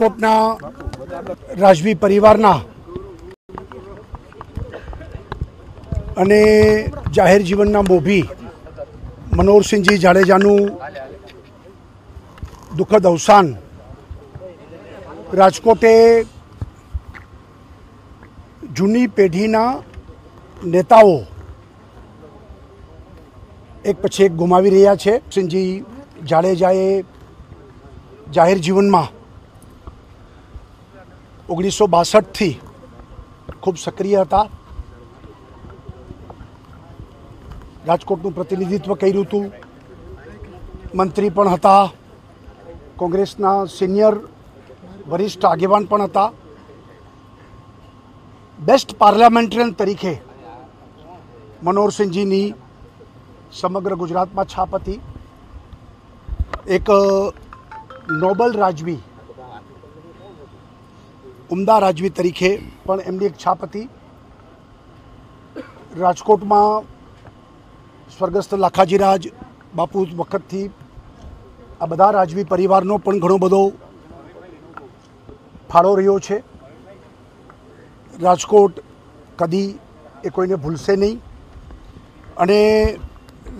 રાજકોટના રાજવી પરિવારના અને જાહેર જીવનના મોભી મનોહરસિંહજી જાડેજાનું દુઃખદ અવસાન રાજકોટે જૂની પેઢીના નેતાઓ एक पछी एक गुमावी रहा है। सिंहजी जाडेजाए जाहिर जीवन में 1962 थी खूब सक्रिय था। राजकोटनु प्रतिनिधित्व कर्युं हतुं, मंत्री पण हता, कोंग्रेसना सीनियर वरिष्ठ आगेवान पण हता। बेस्ट पार्लामेंटेरियन तरीके मनोहरसिंहजीनी समग्र गुजरात में छाप थी। एक नोबल राजवी, उमदा राजवी तरीके पण एमनी एक छाप थी। राजकोट में स्वर्गस्थ लाखाजीराज बापू वखत थी आ बधा राजवी परिवारनो पण घणो बधो फाळो रह्यो छे। राजकोट कदी ए कोईने भूलशे नहीं अने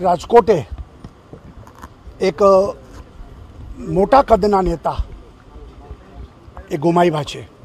राजकोटे एक मोटा कदना नेता गुमाव्या छे।